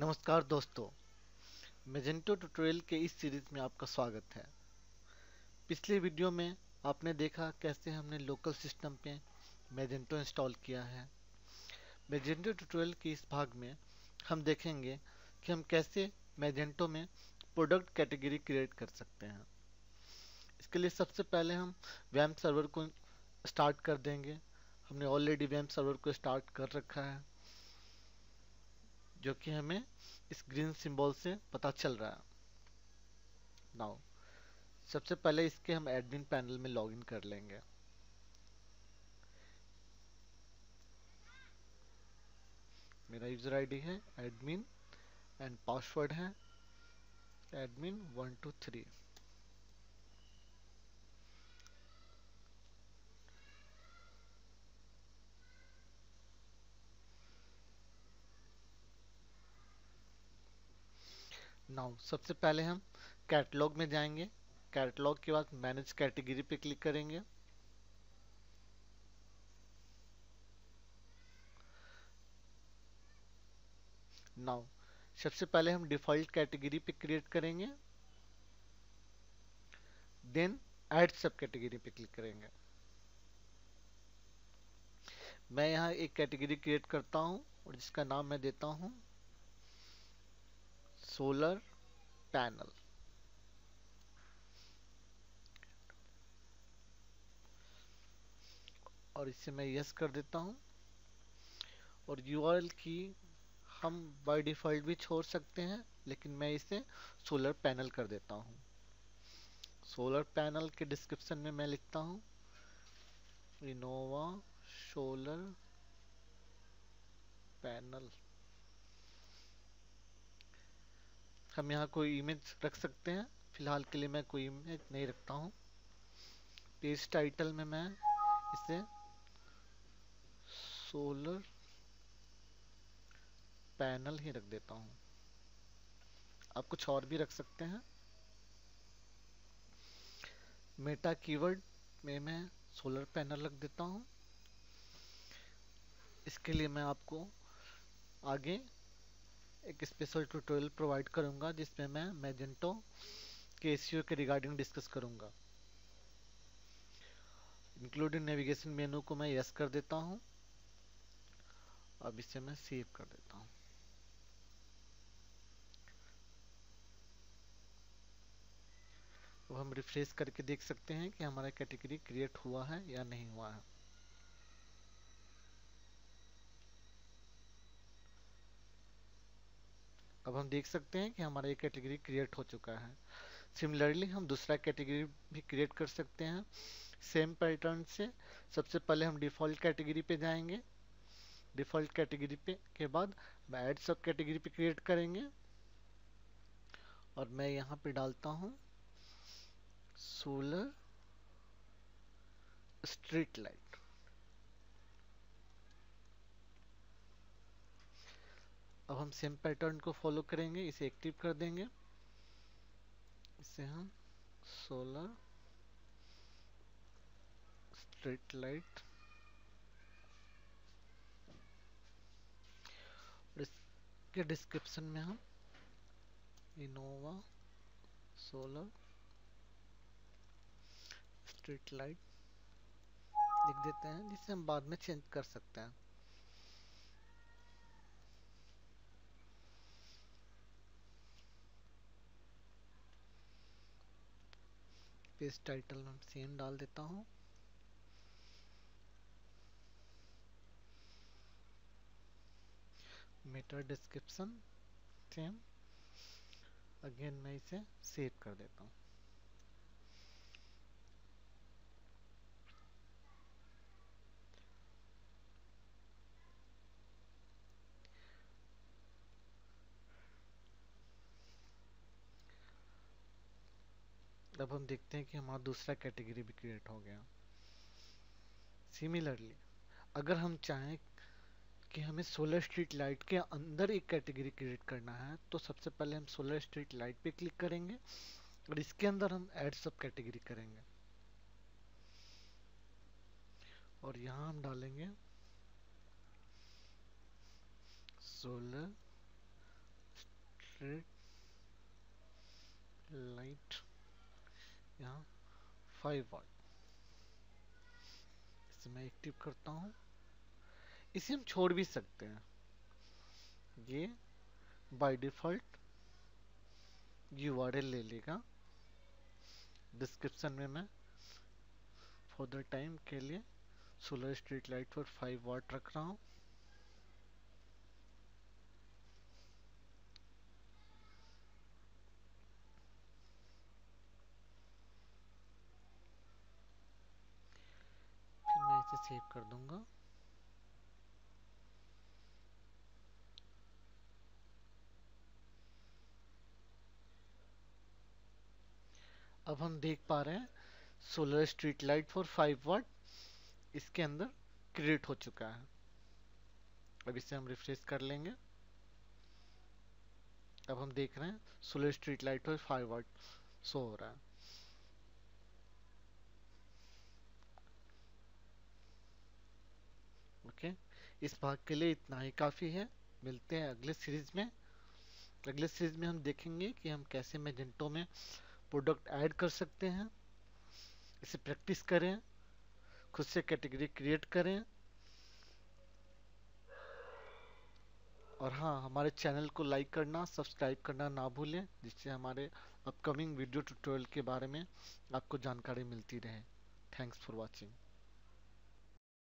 नमस्कार दोस्तों, Magento tutorial के इस सीरीज़ में आपका स्वागत है। पिछले वीडियो में आपने देखा कैसे हमने लोकल सिस्टम पे मैजेंटो इंस्टॉल किया है। मैजेंटो ट्यूटोरियल के इस भाग में हम देखेंगे कि हम कैसे मैजेंटो में प्रोडक्ट कैटेगरी क्रिएट कर सकते हैं। इसके लिए सबसे पहले हम वैम सर्वर को स्टार्ट कर देंगे। हमने ऑलरेडी वैम सर्वर को स्टार्ट कर रखा है, जो कि हमें इस ग्रीन सिंबल से पता चल रहा है। नाउ सबसे पहले इसके हम एडमिन पैनल में लॉगिन कर लेंगे। मेरा यूजर आईडी है एडमिन एंड पासवर्ड है एडमिन 123। नाउ सबसे पहले हम कैटलॉग में जाएंगे। कैटलॉग के बाद मैनेज कैटेगरी पे क्लिक करेंगे। नाउ सबसे पहले हम डिफॉल्ट कैटेगरी पे क्रिएट करेंगे, देन ऐड सब कैटेगरी पे क्लिक करेंगे। मैं यहाँ एक कैटेगरी क्रिएट करता हूँ और जिसका नाम मैं देता हूँ सोलर पैनल। और इसे मैं यस कर देता हूं। और यूआरएल की हम बाय डिफॉल्ट भी छोड़ सकते हैं, लेकिन मैं इसे सोलर पैनल कर देता हूं। सोलर पैनल के डिस्क्रिप्शन में मैं लिखता हूं इनोवा सोलर पैनल। हम यहाँ कोई इमेज रख सकते हैं, फिलहाल के लिए मैं कोई इमेज नहीं रखता हूँ। पेज टाइटल में मैं इसे सोलर पैनल ही रख देता हूँ। आप कुछ और भी रख सकते हैं। मेटा कीवर्ड में मैं सोलर पैनल रख देता हूँ। इसके लिए मैं आपको आगे एक स्पेशल ट्यूटोरियल प्रोवाइड करूंगा, जिसमें मैं मैजेंटो के एसईओ के रिगार्डिंग डिस्कस करूंगा। इंक्लूडिंग नेविगेशन मेनू को मैं यस कर देता हूं। अब इसे मैं सेव कर देता हूं। तो हम रिफ्रेश करके देख सकते हैं कि हमारा कैटेगरी क्रिएट हुआ है या नहीं हुआ है। अब हम देख सकते हैं कि हमारा ये कैटेगरी क्रिएट हो चुका है। सिमिलरली हम दूसरा कैटेगरी भी क्रिएट कर सकते हैं सेम पैटर्न से। सबसे पहले हम डिफ़ॉल्ट कैटेगरी पे जाएंगे। डिफ़ॉल्ट कैटेगरी पे के बाद ऐड सब कैटेगरी पे क्रिएट करेंगे। और मैं यहाँ पे डालता हूँ सोलर स्ट्रीट लाइट। अब हम सेम पैटर्न को फॉलो करेंगे, इसे एक्टिव कर देंगे। इसे हम सोलर स्ट्रीट लाइट और इसके डिस्क्रिप्शन में हम इनोवा सोलर स्ट्रीट लाइट लिख देते हैं, जिसे हम बाद में चेंज कर सकते हैं। पेज टाइटल में सेम डाल देता हूँ। Meta description same. अगेन मैं इसे सेव कर देता हूँ। अब हम देखते हैं कि हमारा दूसरा कैटेगरी भी क्रिएट हो गया। सिमिलरली अगर हम चाहें कि हमें सोलर स्ट्रीट लाइट के अंदर एक कैटेगरी क्रिएट करना है, तो सबसे पहले हम सोलर स्ट्रीट लाइट पे क्लिक करेंगे और इसके अंदर हम ऐड सब कैटेगरी करेंगे। और यहाँ हम डालेंगे सोलर रेड लाइट यहाँ 5 वाट इसे मैं एक्टिव करता हूँ। इसे हम छोड़ भी सकते हैं, ये बाय डिफॉल्ट यूआरएल ले लेगा। डिस्क्रिप्शन में मैं फॉर द टाइम के लिए सोलर स्ट्रीट लाइट पर 5 वाट रख रहा हूँ। फिर मैं इसे सेव कर दूंगा। अब हम देख पा रहे हैं solar street light for 5 watt इसके अंदर क्रिएट हो चुका है। अब इसे हम रिफ्रेश कर लेंगे। अब हम देख रहे हैं solar street light for 5 watt show हो रहा है। ओके, इस भाग के लिए इतना ही काफी है। मिलते हैं अगले सीरीज में। अगले सीरीज में हम देखेंगे कि हम कैसे मैजेंटो में प्रोडक्ट ऐड कर सकते हैं। इसे प्रैक्टिस करें, खुद से कैटेगरी क्रिएट करें, और हाँ, हमारे चैनल को लाइक करना, सब्सक्राइब करना ना भूलें, जिससे हमारे अपकमिंग वीडियो ट्यूटोरियल के बारे में आपको जानकारी मिलती रहे। Thanks for watching.